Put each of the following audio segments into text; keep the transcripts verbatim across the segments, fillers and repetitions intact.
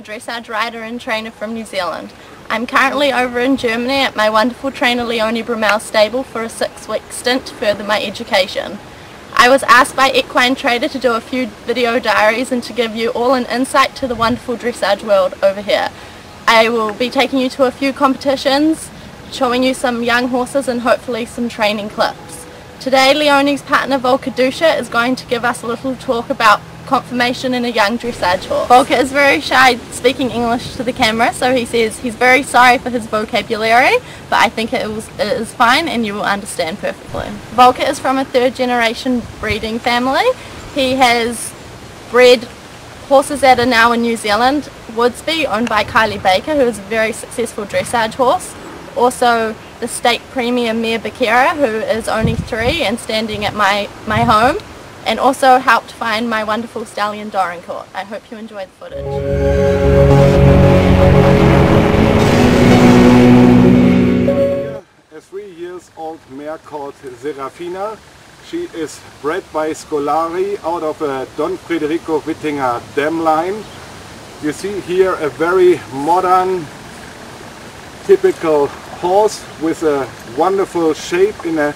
a dressage rider and trainer from New Zealand. I'm currently over in Germany at my wonderful trainer Leonie Bramall stable for a six-week stint to further my education. I was asked by Equine Trader to do a few video diaries and to give you all an insight to the wonderful dressage world over here. I will be taking you to a few competitions, showing you some young horses and hopefully some training clips. Today Leonie's partner Volker Dusche is going to give us a little talk about confirmation in a young dressage horse. Volker is very shy speaking English to the camera, so he says he's very sorry for his vocabulary, but I think it, was, it is fine and you will understand perfectly. Volker is from a third generation breeding family. He has bred horses that are now in New Zealand, Woodsby, owned by Kylie Baker, who is a very successful dressage horse. Also the state premier Mia Bakera, who is only three and standing at my, my home, and also helped find my wonderful stallion Dorincourt. I hope you enjoy the footage. A three years old mare called Serafina. She is bred by Scolari out of a Don Federico Wittinger dam line. You see here a very modern, typical horse with a wonderful shape in a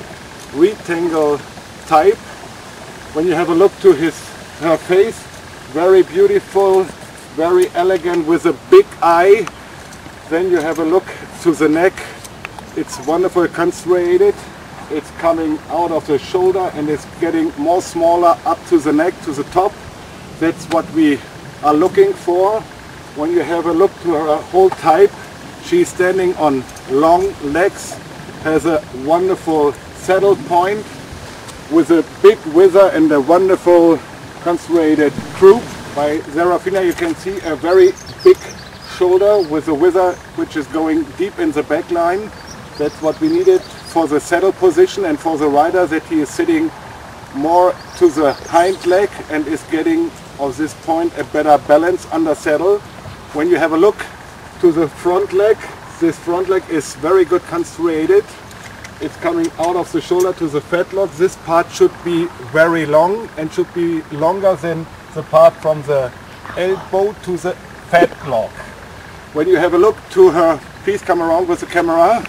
rectangle type. When you have a look to his her face, very beautiful, very elegant with a big eye. Then you have a look to the neck. It's wonderful constructed. It's coming out of the shoulder and it's getting more smaller up to the neck, to the top. That's what we are looking for. When you have a look to her whole type, she's standing on long legs, has a wonderful saddle point, with a big wither and a wonderful constructed croup. By Serafina you can see a very big shoulder with a wither which is going deep in the back line. That's what we needed for the saddle position and for the rider, that he is sitting more to the hind leg and is getting of this point a better balance under saddle. When you have a look to the front leg, this front leg is very good constructed. It's coming out of the shoulder to the fetlock. This part should be very long and should be longer than the part from the elbow to the fetlock. When you have a look to her, please come around with the camera.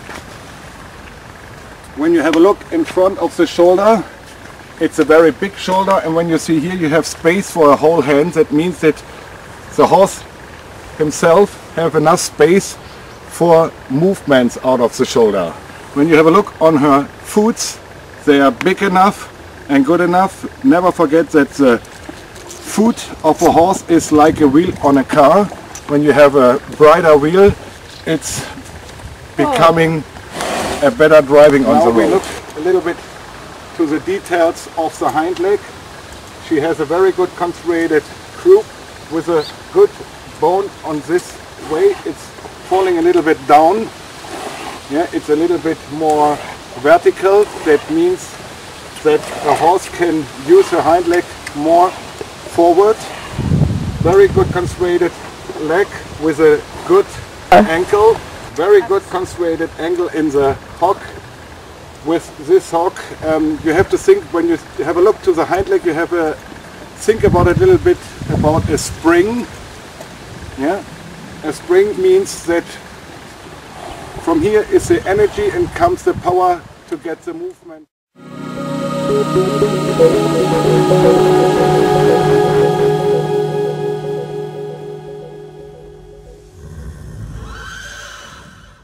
When you have a look in front of the shoulder, it's a very big shoulder, and when you see here you have space for a whole hand. That means that the horse himself have enough space for movements out of the shoulder. When you have a look on her foots, they are big enough and good enough. Never forget that the foot of a horse is like a wheel on a car. When you have a brighter wheel, it's becoming a better driving on the road. Now we look a little bit to the details of the hind leg. She has a very good constructed croup with a good bone on this way. It's falling a little bit down. Yeah, it's a little bit more vertical. That means that a horse can use her hind leg more forward. Very good constructed leg with a good ankle. Very good constructed ankle in the hock. With this hock, um, you have to think, when you have a look to the hind leg, you have a think about a little bit about a spring. Yeah, a spring means that from here is the energy and comes the power to get the movement.